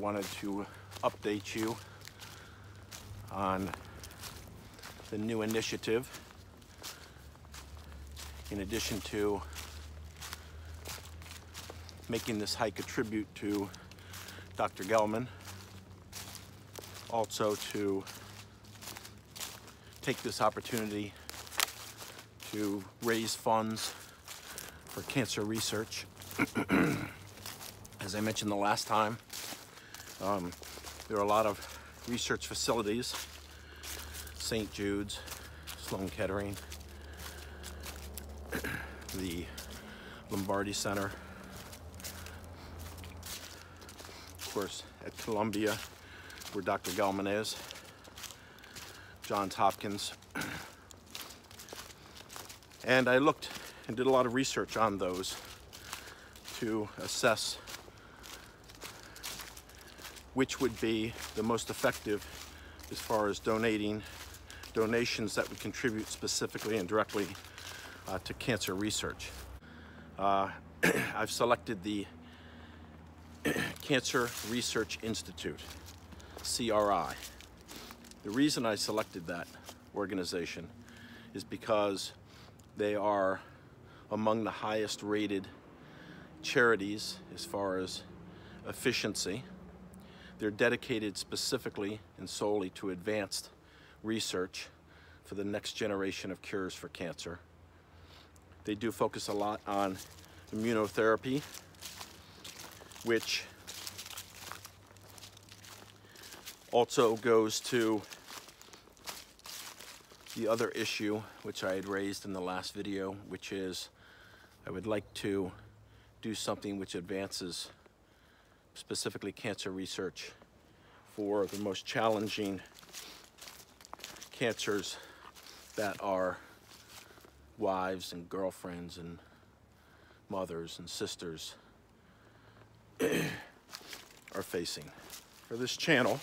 wanted to update you on the new initiative, in addition to making this hike a tribute to Dr. Gelmann, also to take this opportunity to raise funds for cancer research. As I mentioned the last time, there are a lot of research facilities, St. Jude's, Sloan Kettering, the Lombardi Center, of course at Columbia, where Dr. Gelmann is, Johns Hopkins. And I looked and did a lot of research on those to assess which would be the most effective as far as donations that would contribute specifically and directly to cancer research. I've selected the Cancer Research Institute, CRI. The reason I selected that organization is because they are among the highest rated charities as far as efficiency. They're dedicated specifically and solely to advanced research for the next generation of cures for cancer. They do focus a lot on immunotherapy, which also goes to the other issue which I had raised in the last video, which is I would like to do something which advances specifically cancer research for the most challenging cancers that are wives and girlfriends and mothers and sisters are facing. For this channel,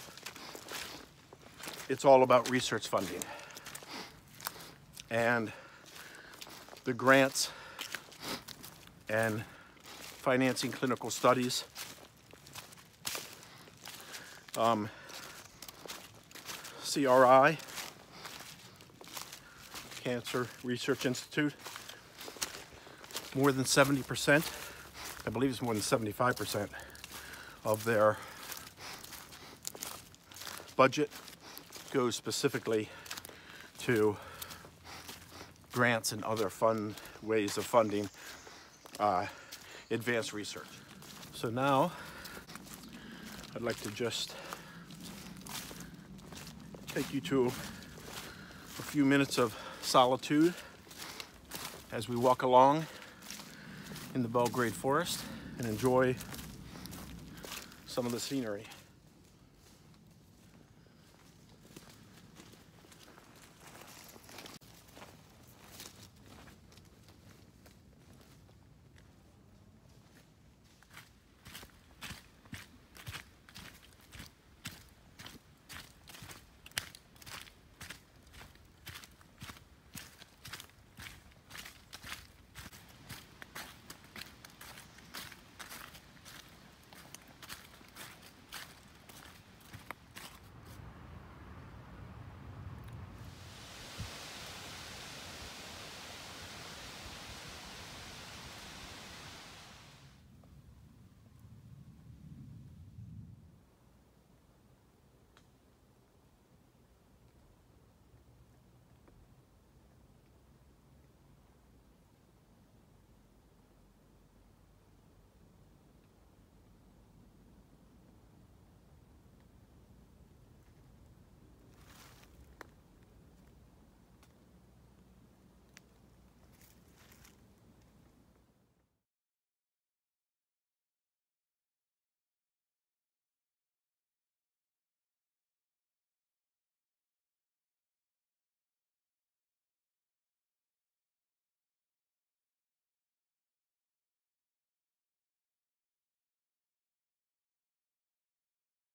it's all about research funding. And the grants and financing clinical studies CRI, Cancer Research Institute, more than 70%, I believe it's more than 75% of their budget goes specifically to grants and other fun ways of funding advanced research. So now I'd like to just take you to a few minutes of solitude as we walk along in the Belgrade Forest and enjoy some of the scenery.